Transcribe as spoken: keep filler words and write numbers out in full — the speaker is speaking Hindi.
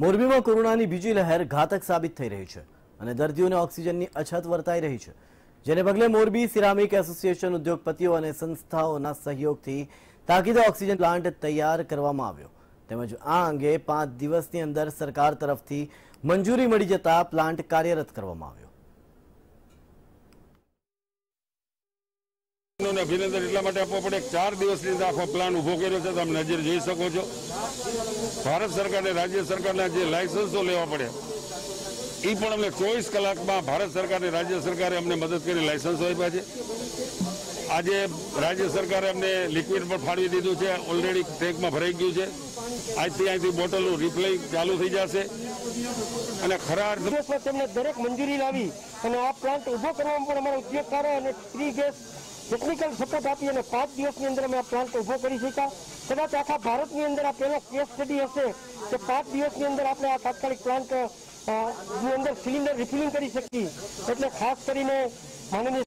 मोरबी में कोरोना की बीजी लहर घातक साबित थी रही है। दर्दियों ने ऑक्सीजन की अछत वर्ताई रही है, जेने पगले मोरबी सिरामिक एसोसिएशन उद्योगपतिओं और संस्थाओं सहयोग की ताकीदे ऑक्सीजन प्लांट तैयार करवामां आव्यो। તેમજ આ અંગે पांच दिवस ની અંદર सरकार तरफ थी मंजूरी मिली जता प्लांट कार्यरत करवामां आव्यो। अभिनंदन एटला माटे आपवा पड़े चार दिवस आखो प्लान उभो कर्यो छे, तमे नजर जोई शको छो। भारत सरकार ने राज्य सरकार ना जे लाइसेंसो लेवा पड़े ई पण अमने चौबीस कलाक में भारत सरकार ने राज्य सरकारे अमने मदद करी लाइसेंसो आप्या छे। आज राज्य सरकारे अमने लिक्विड पर फाड़ी दीधुं छे, ऑलरेडी टेंक में भराई गयुं छे। आजथी आजथी बोटलनुं रिप्लाई चालू थई जशे अने खरा अर्थमां तेमणे दरेक मंजूरी लावी अने आ प्लांट उभो करवामां पण अमारा उद्योगकारो अने फ्री गैस टेक्निकल सपोर्ट आपी अने पांच दिवस की अंदर अमे आ प्लांट उभो करी शक्या। कदाच आखा भारत की अंदर आ पहेलो केस स्टडी हशे के पांच दिवस की अंदर आपणे आ तात्कालिक प्लांट अंदर सिलिंडर रिफिलिंग करी शकी। एटले खास करीने माननीय